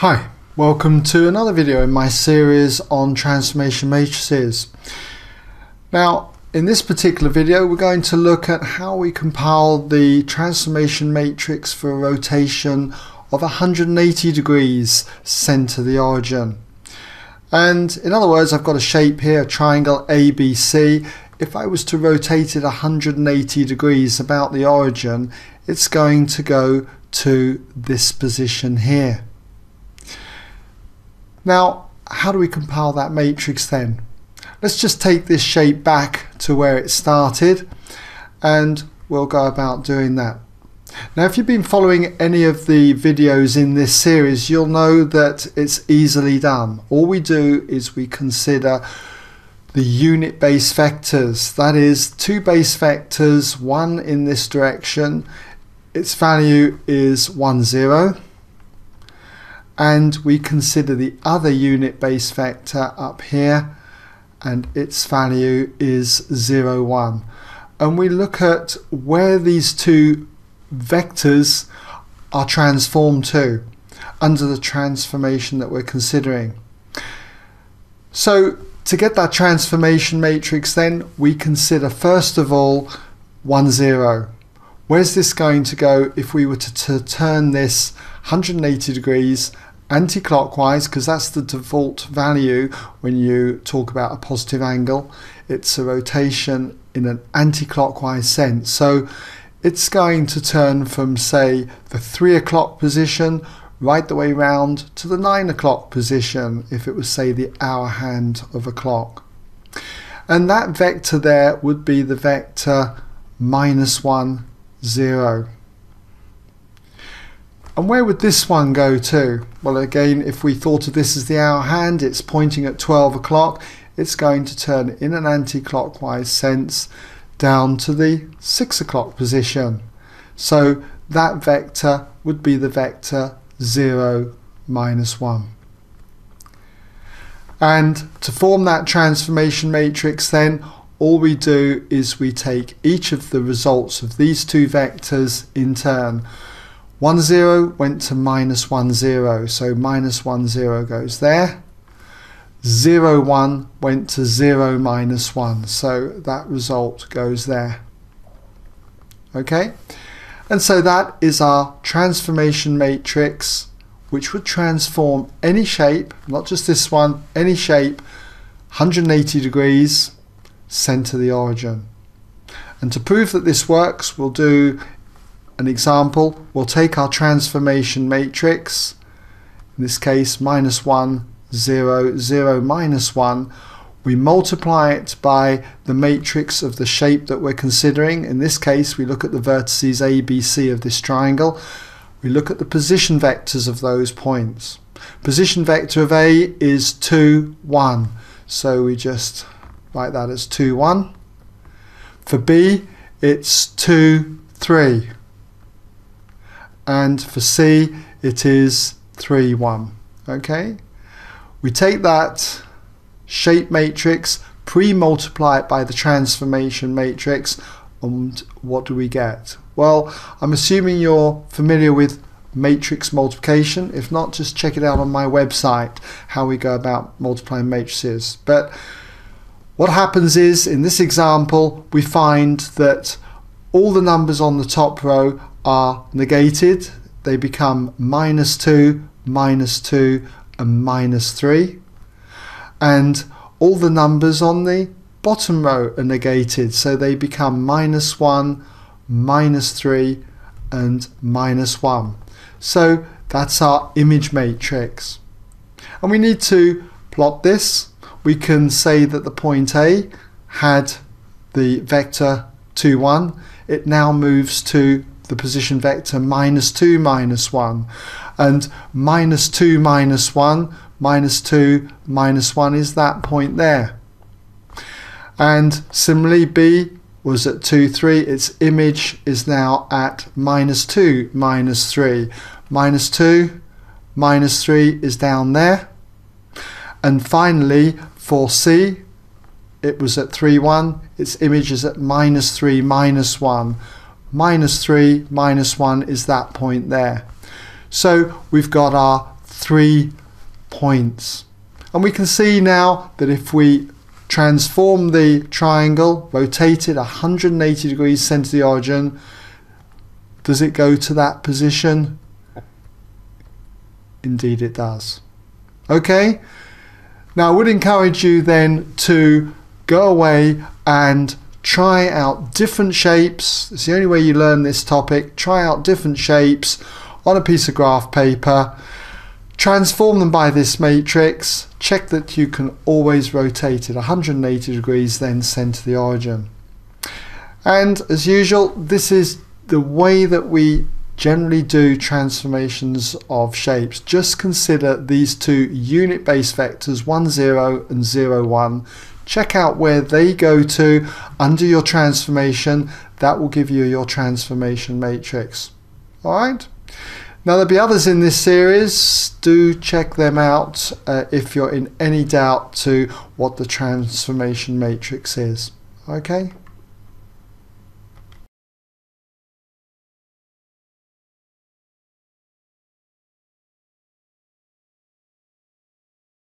Hi, welcome to another video in my series on transformation matrices. Now, in this particular video, we're going to look at how we compile the transformation matrix for a rotation of 180 degrees center the origin. And in other words, I've got a shape here, a triangle ABC. If I was to rotate it 180 degrees about the origin, it's going to go to this position here. Now, how do we compile that matrix then? Let's just take this shape back to where it started and we'll go about doing that. Now, if you've been following any of the videos in this series, you'll know that it's easily done. All we do is we consider the unit base vectors, that is two base vectors, one in this direction, its value is 1, 0. And we consider the other unit base vector up here and its value is 0, 1. And we look at where these two vectors are transformed to under the transformation that we're considering. So to get that transformation matrix then we consider first of all 1, 0. Where's this going to go if we were to turn this 180 degrees anti-clockwise, because that's the default value when you talk about a positive angle. It's a rotation in an anti-clockwise sense. So it's going to turn from, say, the 3 o'clock position right the way round to the 9 o'clock position if it was, say, the hour hand of a clock. And that vector there would be the vector -1, 0. And where would this one go to? Well, again, if we thought of this as the hour hand, it's pointing at 12 o'clock. It's going to turn in an anti-clockwise sense down to the 6 o'clock position. So that vector would be the vector (0, -1). And to form that transformation matrix then, all we do is we take each of the results of these two vectors in turn. 1, 0 went to -1, 0, so -1, 0 goes there. 0, 1 went to 0, -1, so that result goes there. Okay, and so that is our transformation matrix, which would transform any shape, not just this one, any shape, 180 degrees center the origin. And to prove that this works, we'll do an example. We'll take our transformation matrix, in this case (-1, 0, 0, -1). We multiply it by the matrix of the shape that we're considering. In this case, we look at the vertices A, B, C of this triangle. We look at the position vectors of those points. Position vector of A is 2, 1. So we just write that as 2, 1. For B, it's 2, 3. And for C it is 3, 1. Okay, we take that shape matrix, pre-multiply it by the transformation matrix, and what do we get? Well, I'm assuming you're familiar with matrix multiplication. If not, just check it out on my website, how we go about multiplying matrices. But what happens is, in this example, we find that all the numbers on the top row are negated. They become -2, -2, and -3, and all the numbers on the bottom row are negated, so they become -1, -3, and -1. So that's our image matrix, and we need to plot this. We can say that the point A had the vector 2, 1. It now moves to the position vector -2, -1, and -2, -1 is that point there. And similarly, B was at 2, 3. Its image is now at -2, -3. -2, -3 is down there. And finally, for C, it was at 3, 1. Its image is at -3, -1. -3, -1 is that point there. So we've got our 3 points. And we can see now that if we transform the triangle, rotate it 180 degrees centre the origin, does it go to that position? Indeed it does. Okay, now I would encourage you then to go away and try out different shapes. It's the only way you learn this topic. Try out different shapes on a piece of graph paper, transform them by this matrix, check that you can always rotate it 180 degrees then centre the origin. And as usual, this is the way that we generally do transformations of shapes. Just consider these two unit base vectors 1, 0 and 0, 1. Check out where they go to under your transformation. That will give you your transformation matrix. Alright? Now there'll be others in this series. Do check them out if you're in any doubt to what the transformation matrix is. Okay?